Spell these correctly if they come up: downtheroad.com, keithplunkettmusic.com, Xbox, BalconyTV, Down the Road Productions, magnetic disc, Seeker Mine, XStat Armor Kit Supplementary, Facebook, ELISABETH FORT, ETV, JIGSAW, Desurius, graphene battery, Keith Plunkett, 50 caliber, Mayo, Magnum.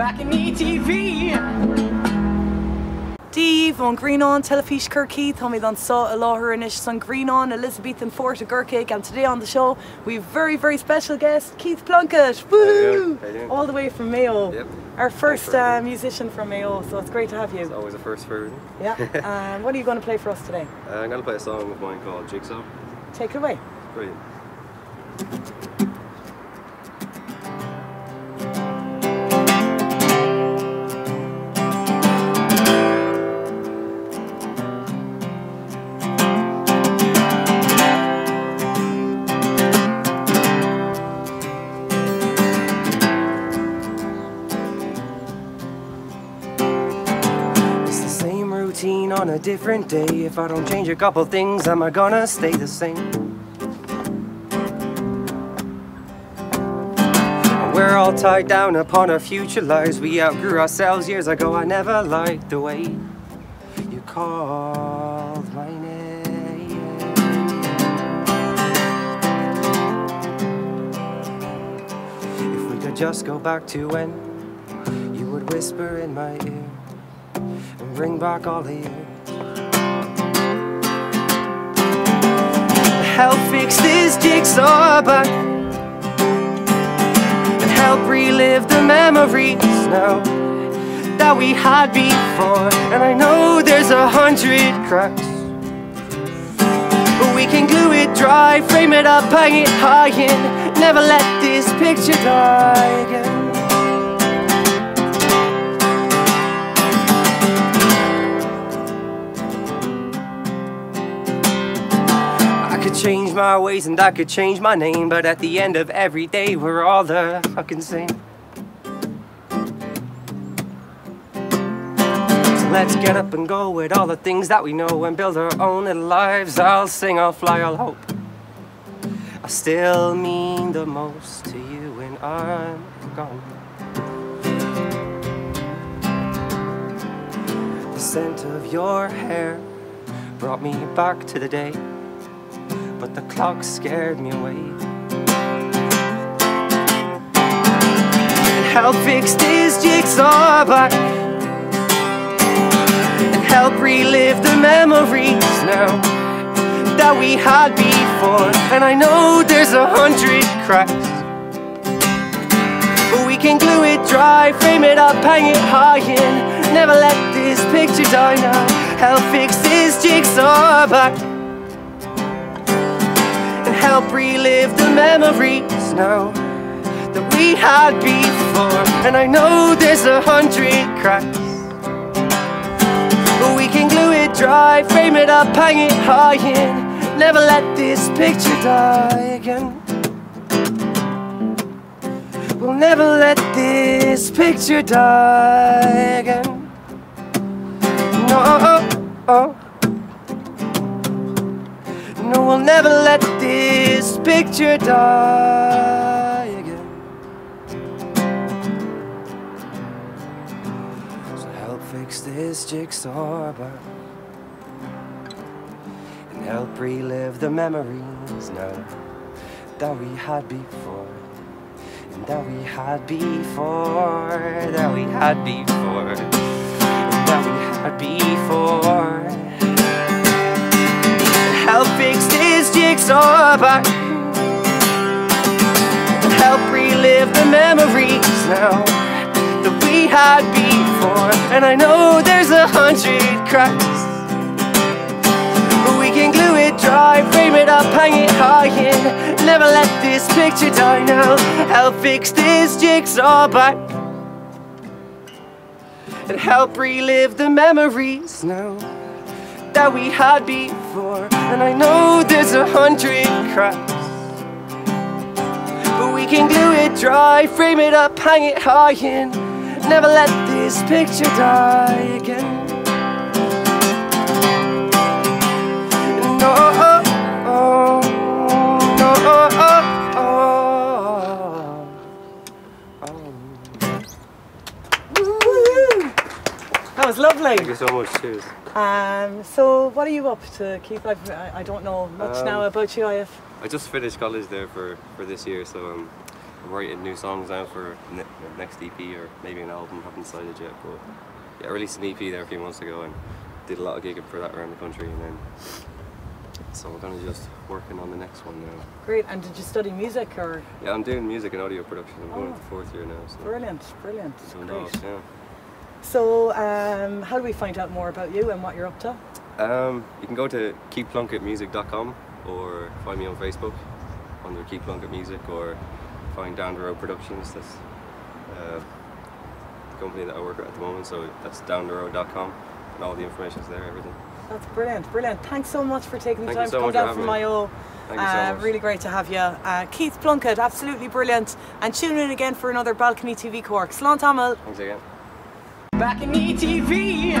back in ETV. Díobh on Greenon, Telefishker Keith, Homie Don Saw, Aloha and Ish on Greenon, Elizabethan Fort of Gurkig, and today on the show we have very, very special guest, Keith Plunkett. Woo! All the way from Mayo. Yep. Our first musician from Mayo, so it's great to have you. It's always a first for everything. Yeah. What are you going to play for us today? I'm going to play a song of mine called JIGSAW. Take it away. Brilliant. It's the same routine on a different day. If I don't change a couple things, am I gonna stay the same? We're all tied down upon our future lives. We outgrew ourselves years ago. I never liked the way you called my name. If we could just go back to when you would whisper in my ear and bring back all the years. Help fix this jigsaw back. Help relive the memories now that we had before. And I know there's 100 cracks, but we can glue it dry, frame it up, hang it high, and never let this picture die again. Change my ways and I could change my name, but at the end of every day we're all the fucking same. So let's get up and go with all the things that we know and build our own little lives. I'll sing, I'll fly, I'll hope I still mean the most to you when I'm gone. The scent of your hair brought me back to the day, but the clock scared me away. And help fix this jigsaw back, and help relive the memories now that we had before. And I know there's 100 cracks, but we can glue it dry, frame it up, hang it high, and never let this picture die now. Help fix this jigsaw back, help relive the memories now that we had before. And I know there's 100 cracks, but we can glue it dry, frame it up, hang it high, and never let this picture die again. We'll never let this picture die again. No, oh, oh. No, we'll never let this picture die again. So help fix this jigsaw back, and help relive the memories now that we had before, and that we had before, that we had before, and that we had before. Help fix this jigsaw back, and help relive the memories now that we had before. And I know there's 100 cracks, but we can glue it dry, frame it up, hang it high, and never let this picture die now. Help fix this jigsaw back, and help relive the memories now that we had before. And I know there's 100 cracks, but we can glue it dry, frame it up, hang it high, and never let this picture die again. No, oh, oh, no, oh, oh, oh, oh. That was lovely. Thank you so much. Cheers. So what are you up to, Keith? I don't know much now about you. I just finished college there for this year, so writing new songs now for next EP or maybe an album. Haven't decided yet, but yeah, I released an EP there a few months ago and did a lot of gigging for that around the country, and then so we're gonna just working on the next one now. Great. And did you study music or? Yeah, I'm doing music and audio production. I'm going to the 4th year now. So. Brilliant, brilliant. Great. Dogs, yeah. So how do we find out more about you and what you're up to? You can go to keithplunkettmusic.com or find me on Facebook under Keith Plunkett Music, or find Down the Road Productions. That's the company that I work at the moment, so that's downtheroad.com and all the information's there, everything. That's brilliant, brilliant. Thanks so much for taking the time to come down from Mayo. Thank you so much. Really great to have you. Keith Plunkett, absolutely brilliant. And tune in again for another Balcony TV Cork. Slán Tamil. Thanks again. Back in ETV.